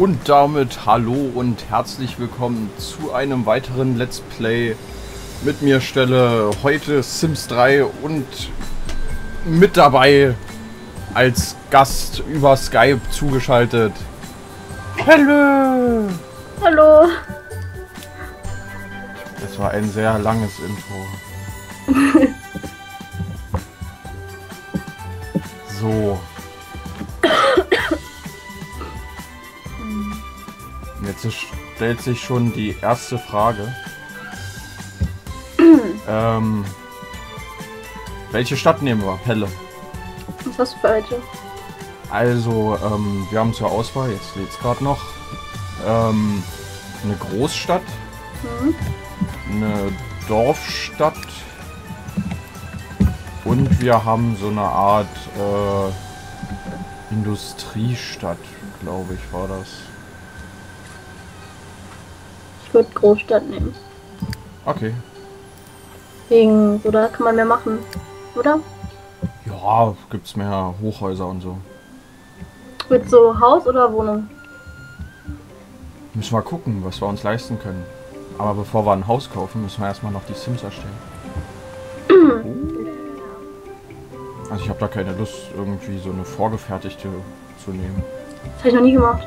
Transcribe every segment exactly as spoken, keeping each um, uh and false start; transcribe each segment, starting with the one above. Und damit hallo und herzlich willkommen zu einem weiteren Let's Play. Mit mir stelle heute Sims drei und mit dabei als Gast über Skype zugeschaltet. Hallo! Hallo! Das war ein sehr langes Intro. So. Jetzt stellt sich schon die erste Frage. ähm, welche Stadt nehmen wir? Pelle. Was für welche? Also, ähm, wir haben zur Auswahl, jetzt seht ihr gerade noch, ähm, eine Großstadt, mhm. eine Dorfstadt und wir haben so eine Art äh, Industriestadt, glaube ich, war das. Ich würde Großstadt nehmen. Okay. Wegen, so da kann man mehr machen, oder? Ja, gibt's mehr Hochhäuser und so. Mit so Haus oder Wohnung? Müssen wir gucken, was wir uns leisten können. Aber bevor wir ein Haus kaufen, müssen wir erstmal noch die Sims erstellen. Oh. Also ich habe da keine Lust, irgendwie so eine vorgefertigte zu nehmen. Das habe ich noch nie gemacht.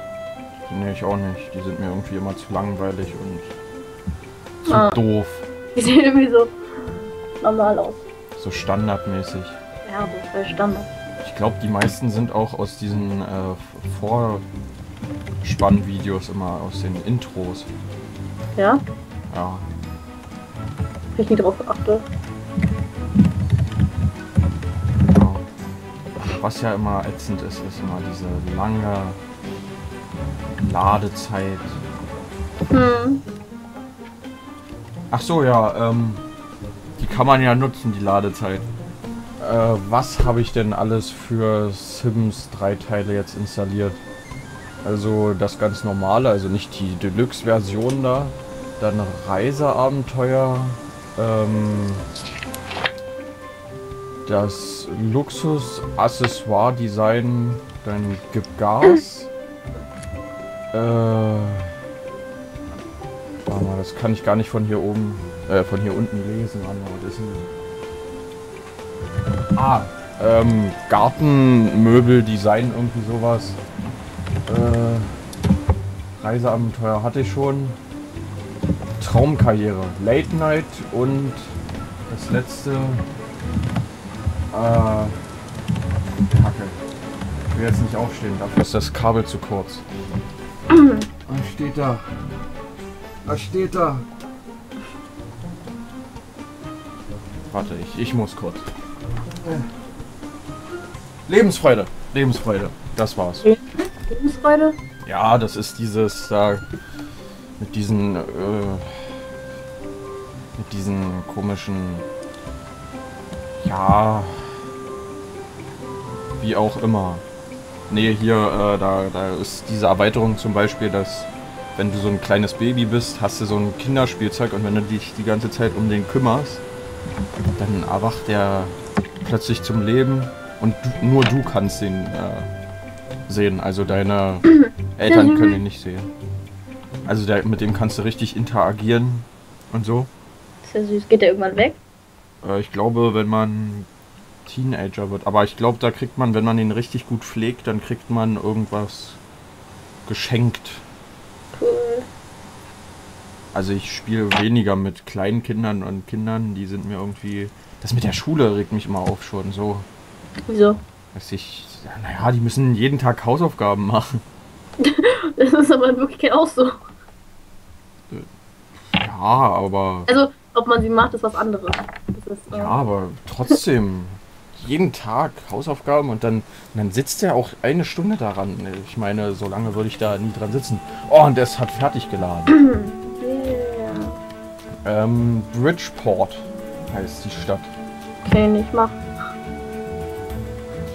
Nee, ich auch nicht. Die sind mir irgendwie immer zu langweilig und zu ah. doof. Die sehen irgendwie so normal aus. So standardmäßig. Ja, aber voll Standard. Ich glaube, die meisten sind auch aus diesen äh, Vorspannvideos immer aus den Intros. Ja? Ja. Wenn ich nie drauf achte. Ja. Was ja immer ätzend ist, ist immer diese lange Ladezeit. Hm. Ach so, ja, ähm, die kann man ja nutzen, die Ladezeit. Äh, was habe ich denn alles für Sims drei Teile jetzt installiert? Also das ganz normale, also nicht die Deluxe-Version da. Dann Reiseabenteuer. Ähm, das Luxus-Accessoire-Design. Dann gibt Gas. Äh, warte mal, das kann ich gar nicht von hier oben, äh, von hier unten lesen. Was ist denn? Ah, ähm, Gartenmöbel, Design, irgendwie sowas. Äh, Reiseabenteuer hatte ich schon. Traumkarriere, Late Night und das letzte, äh, Kacke. Ich will jetzt nicht aufstehen, dafür ist das Kabel zu kurz. Was steht da? Was steht da? Warte, ich, ich muss kurz. Lebensfreude! Lebensfreude, das war's. Lebensfreude? Ja, das ist dieses da. Äh, mit diesen. Äh, mit diesen komischen. Ja. Wie auch immer. Nee, hier, äh, da, da ist diese Erweiterung zum Beispiel, dass wenn du so ein kleines Baby bist, hast du so ein Kinderspielzeug und wenn du dich die ganze Zeit um den kümmerst, dann erwacht der plötzlich zum Leben und du, nur du kannst ihn äh, sehen, also deine Eltern können ihn nicht sehen. Also der, mit dem kannst du richtig interagieren und so. Ist ja süß, geht der irgendwann weg? Äh, ich glaube, wenn man Teenager wird. Aber ich glaube, da kriegt man, wenn man ihn richtig gut pflegt, dann kriegt man irgendwas geschenkt. Cool. Also ich spiele weniger mit kleinen Kindern und Kindern, die sind mir irgendwie... Das mit der Schule regt mich immer auf schon, so. Wieso? Dass ich... Naja, die müssen jeden Tag Hausaufgaben machen. Das ist aber wirklich auch so. Ja, aber... Also, ob man sie macht, ist was anderes. Das ist, äh ja, aber trotzdem... jeden Tag Hausaufgaben und dann, dann sitzt er auch eine Stunde daran. Ich meine, so lange würde ich da nie dran sitzen. Oh, und das hat fertig geladen. Yeah. Ähm, Bridgeport heißt die Stadt. Kenn ich mal.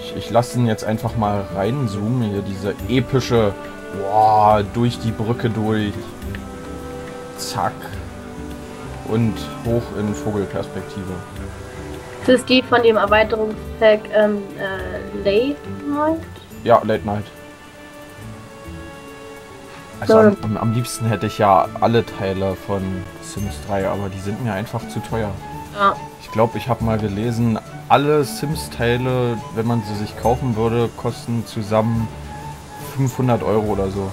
Ich, ich lasse ihn jetzt einfach mal reinzoomen. Hier diese epische, boah, durch die Brücke durch. Zack. Und hoch in Vogelperspektive. Das ist die von dem Erweiterungspack ähm, äh, Late Night? Ja, Late Night. Also am, am, am liebsten hätte ich ja alle Teile von Sims drei, aber die sind mir einfach zu teuer. Ja. Ich glaube, ich habe mal gelesen, alle Sims-Teile, wenn man sie sich kaufen würde, kosten zusammen fünfhundert Euro oder so.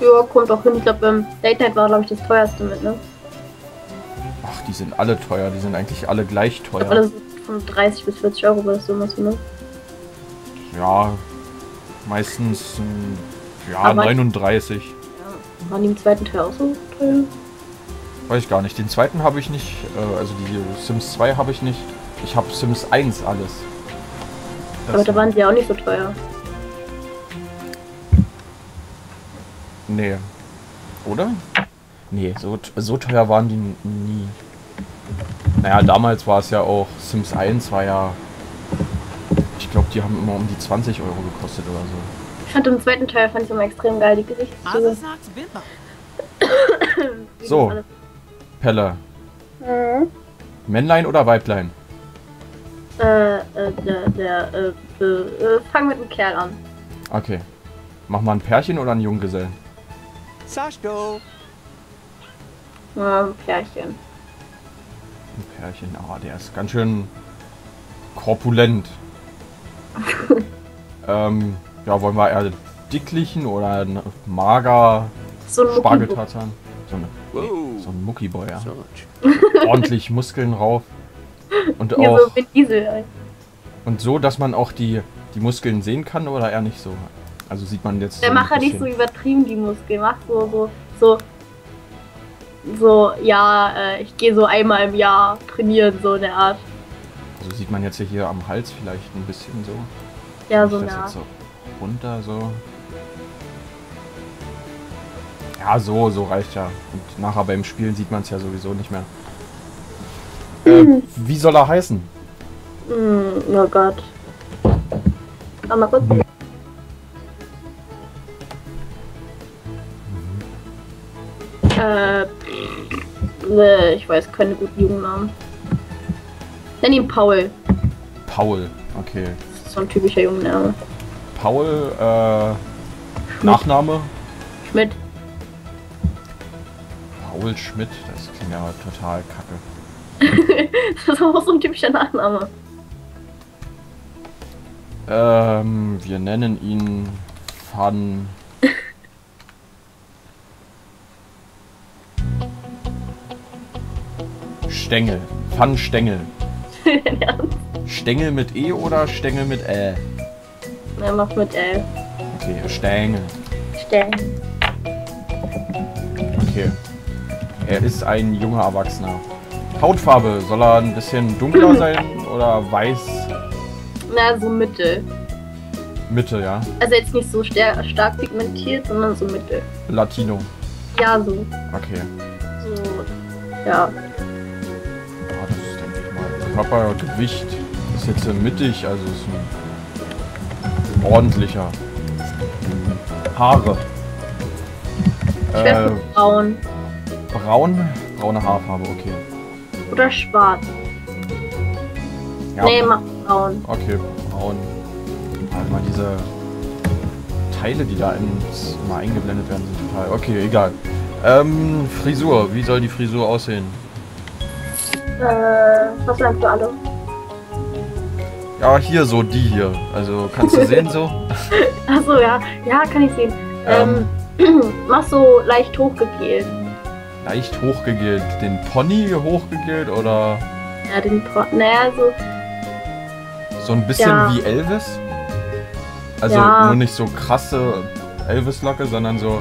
Ja, kommt auch hin. Ich glaube, beim Late Night war, glaube ich, das teuerste mit, ne? Ach, die sind alle teuer. Die sind eigentlich alle gleich teuer. Ich glaub, alle sind von dreißig bis vierzig Euro, war das sowas, ne? Ja, meistens, ja, aber neununddreißig. Ja, waren die im zweiten Teil auch so teuer? Weiß ich gar nicht. Den zweiten habe ich nicht, äh, also die Sims zwei habe ich nicht. Ich habe Sims eins alles. Das aber da waren die auch nicht so teuer. Nee. Oder? Nee, so, so teuer waren die nie. Naja, damals war es ja auch, Sims eins war ja, ich glaube, die haben immer um die zwanzig Euro gekostet oder so. Ich fand im zweiten Teil, fand ich immer extrem geil, die Gesichtszüge. So, Pelle. Mhm. Männlein oder Weiblein? Äh, äh, der, der, äh, äh, fang mit dem Kerl an. Okay. Mach mal ein Pärchen oder einen Junggesellen? Saschko! Ja, ein Pärchen. Ein Pärchen, ah, der ist ganz schön korpulent. ähm, ja, wollen wir eher dicklichen oder einen mager so Spargeltarzan? So, eine, nee, so ein Muckiboy, ja. Ordentlich Muskeln rauf. Und ja, auch. So mit Diesel. Und so, dass man auch die, die Muskeln sehen kann oder eher nicht so? Also sieht man jetzt. Der so macht ja nicht so übertrieben die Muskeln, macht so, so, so, so, ja, äh, ich gehe so einmal im Jahr trainieren, so eine Art. Also sieht man jetzt hier am Hals vielleicht ein bisschen so. Ja, so eine Art. So runter, so. Ja, so, so reicht ja. Und nachher beim Spielen sieht man es ja sowieso nicht mehr. Äh, mhm. Wie soll er heißen? Mhm, oh Gott. Mal kurz. Mhm. Äh, nee, ich weiß keine guten Jugendnamen. Nenn ihn Paul. Paul, okay. Das ist so ein typischer Jungenname. Paul, äh, Schmidt. Nachname? Schmidt. Paul Schmidt, das klingt ja total kacke. Das ist auch so ein typischer Nachname. Ähm, wir nennen ihn Van... Stängel. Van Stängel. Ja. Stängel mit E oder Stängel mit L? Er macht mit L. Okay, Stängel. Stängel. Okay. Er ist ein junger Erwachsener. Hautfarbe, soll er ein bisschen dunkler sein oder weiß? Na, so mittel. Mitte, ja. Also jetzt nicht so stark pigmentiert, sondern so mittel. Latino. Ja, so. Okay. So, ja. Körpergewicht ist jetzt mittig, also ist ein ordentlicher. Haare. Äh, braun. Braun? Braune Haarfarbe, okay. Oder schwarz. Ja. Nee, mach braun. Okay, braun. Halt mal diese Teile, die da ins, mal eingeblendet werden, sind total. Okay, egal. Ähm, Frisur. Wie soll die Frisur aussehen? Äh, was meinst du alle? Ja, hier so, die hier. Also, kannst du sehen so? Achso, ja. Ja, kann ich sehen. Ähm, ähm mach so leicht hochgegelt. Leicht hochgegelt? Den Pony hochgegelt oder? Ja, den Pony. Naja, so. So ein bisschen ja. Wie Elvis? Also, ja. Nur nicht so krasse Elvis-Locke, sondern so.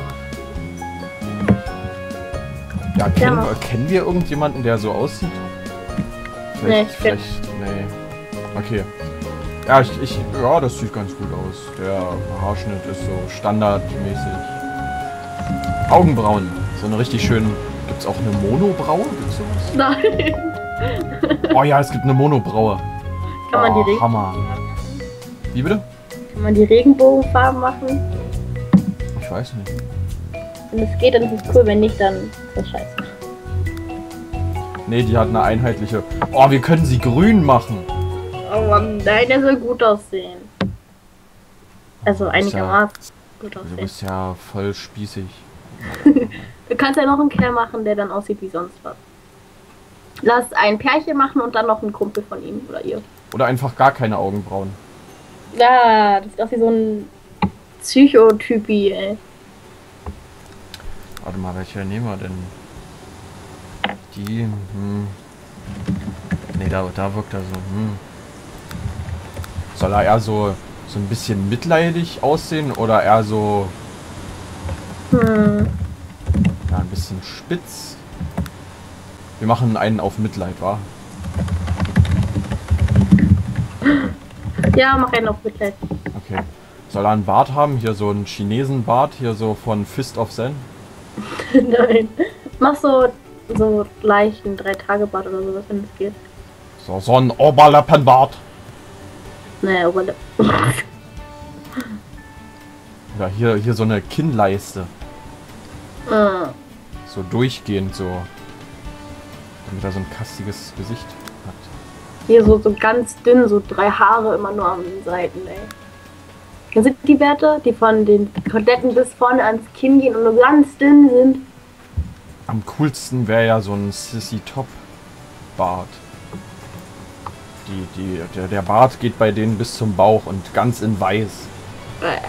Ja, kennen, ja. Kennen wir irgendjemanden, der so aussieht? Vielleicht, nee, ich vielleicht, nee. Okay. Ja, ich, ich, ja, das sieht ganz gut aus. Der Haarschnitt ist so standardmäßig. Augenbrauen. So eine richtig schöne. Gibt's auch eine Monobraue? Gibt's sowas? Nein. Oh ja, es gibt eine Monobraue. Kann man oh, die Regen- Hammer. Wie bitte? Kann man die Regenbogenfarben machen? Ich weiß nicht. Wenn es geht, dann ist es cool. Wenn nicht, dann ist das scheiße. Ne, die hat eine einheitliche. Oh, wir können sie grün machen. Oh Mann, nein, der soll gut aussehen. Also einigermaßen ja, gut aussehen. Du bist ja voll spießig. Du kannst ja noch einen Kerl machen, der dann aussieht wie sonst was. Lass ein Pärchen machen und dann noch einen Kumpel von ihm oder ihr. Oder einfach gar keine Augenbrauen. Ja, das ist doch wie so ein Psychotypi, ey. Warte mal, welche nehmen wir denn? Die, hm. Ne, da, da wirkt er so, hm. Soll er eher so, so ein bisschen mitleidig aussehen oder eher so... Hm. Ja, ein bisschen spitz. Wir machen einen auf Mitleid, wa? Ja, mach einen auf Mitleid. Okay. Soll er einen Bart haben? Hier so einen Chinesen-Bart, hier so von Fist of Zen? Nein. Mach so, so leicht einen Drei-Tage-Bart oder sowas, wenn es geht. So, so ein Oberlippenbart. Naja, Oberlippen. Ja, hier, hier so eine Kinnleiste. Ah. So durchgehend, so. Damit er so ein kastiges Gesicht hat. Hier so, so ganz dünn, so drei Haare immer nur an den Seiten, ey. Kennst du die Werte, die von den Kotetten bis vorne ans Kinn gehen und nur ganz dünn sind? Am coolsten wäre ja so ein Sissy-Top-Bart. Die, die, der, der Bart geht bei denen bis zum Bauch und ganz in weiß. Äh.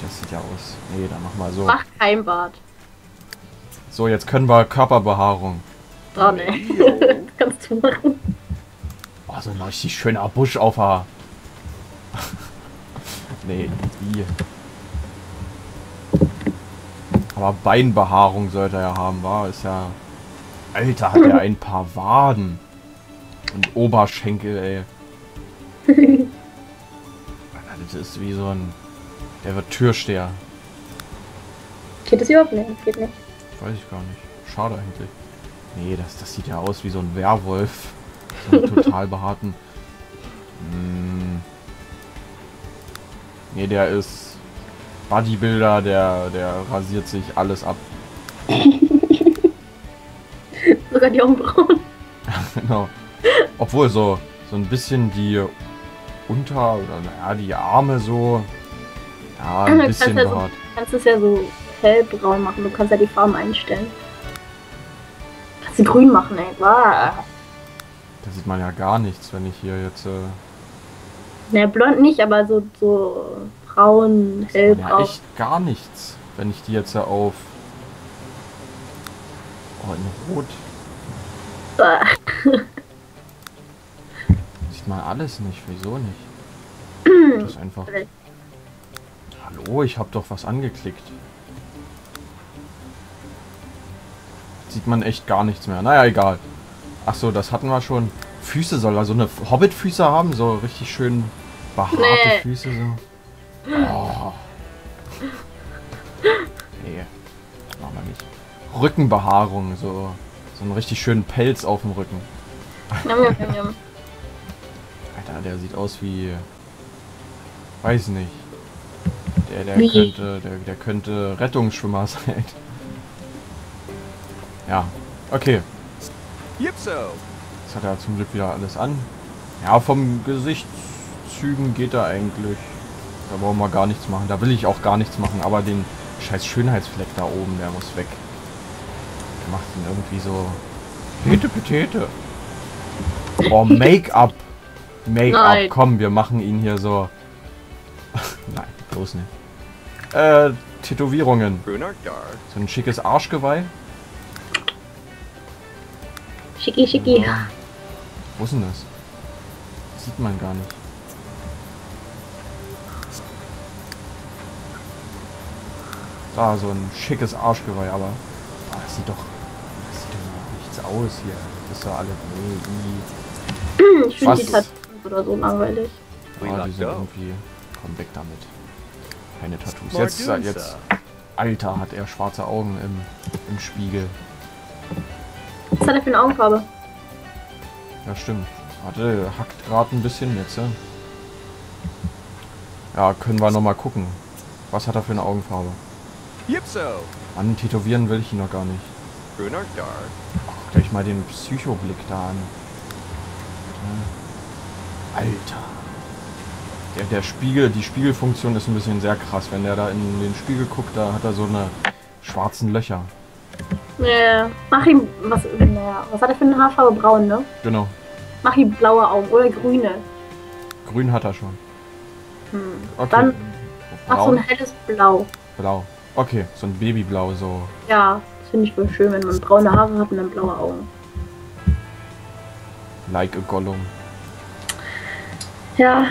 Das sieht ja aus. Nee, dann mach mal so. Mach kein Bart. So, jetzt können wir Körperbehaarung. Oh ne. Das kannst du machen. Oh, so ein richtig schöner Busch auf der... Nee, die. Aber Beinbehaarung sollte er ja haben, war ist ja... Alter, hat er ein paar Waden. Und Oberschenkel, ey. Das ist wie so ein... Der wird Türsteher. Geht das überhaupt nicht? Geht nicht. Weiß ich gar nicht. Schade eigentlich. Nee, das, das sieht ja aus wie so ein Werwolf. So einen total behaarten. Mm. Nee, der ist Bodybuilder, der, der rasiert sich alles ab. Sogar die Augenbrauen. Genau. Obwohl so, so ein bisschen die Unter- oder naja, die Arme so. Ja, ein bisschen behaart. Ja so, du kannst es ja so hellbraun machen, du kannst ja die Farben einstellen. Kannst du grün machen, ey. Wow. Da sieht man ja gar nichts, wenn ich hier jetzt... Äh na, blond nicht, aber so, so braun, hellbraun. Ja, echt gar nichts, wenn ich die jetzt ja auf... Oh, in Rot. Sieht man alles nicht, wieso nicht? Das ist einfach... Hallo, ich habe doch was angeklickt. Sieht man echt gar nichts mehr. Naja, egal. Achso, das hatten wir schon. Füße soll er so eine Hobbit-Füße haben, so richtig schön behaarte nee. Füße so. Oh. Nee, machen wir nicht. Rückenbehaarung, so so einen richtig schönen Pelz auf dem Rücken. Alter, der sieht aus wie, weiß nicht. Der, der könnte, der, der könnte Rettungsschwimmer sein. Ja, okay. Das hat er zum Glück wieder alles an. Ja, vom Gesichtszügen geht er eigentlich. Da brauchen wir gar nichts machen. Da will ich auch gar nichts machen. Aber den scheiß Schönheitsfleck da oben, der muss weg. Der macht ihn irgendwie so... Pete, Petete. Oh, Make-up. Make-up, komm, wir machen ihn hier so... Nein. Bloß nicht. Äh, Tätowierungen. So ein schickes Arschgeweih. Schicki, schicki. Genau. Wo ist denn das? Das sieht man gar nicht. Da, so ein schickes Arschgeweih, aber... Boah, das sieht doch... Das sieht doch nichts aus hier. Das ist ja alles... Nee, ich finde die Tattoos oder so langweilig. Ah, die sind irgendwie... Komm weg damit. Keine Tattoos. Jetzt, jetzt, Alter, hat er schwarze Augen im, im Spiegel. Was hat er für eine Augenfarbe? Ja, stimmt. Warte, hackt gerade ein bisschen jetzt, ja. Ja, können wir nochmal gucken. Was hat er für eine Augenfarbe? Mann, tätowieren will ich ihn noch gar nicht. Guckt euch mal den Psychoblick da an. Alter. der, der Spiegel, die Spiegelfunktion ist ein bisschen sehr krass. Wenn der da in den Spiegel guckt, da hat er so eine schwarzen Löcher. Äh, mach ihm, was, naja, was hat er für eine Haarfarbe? Braun, ne? Genau. Mach ihm blaue Augen oder grüne. Grün hat er schon. Hm. Okay. Dann mach so ein helles Blau. Blau. Okay, so ein Babyblau so. Ja, das finde ich wohl schön, wenn man braune Haare hat und dann blaue Augen. Like a Gollum. Ja.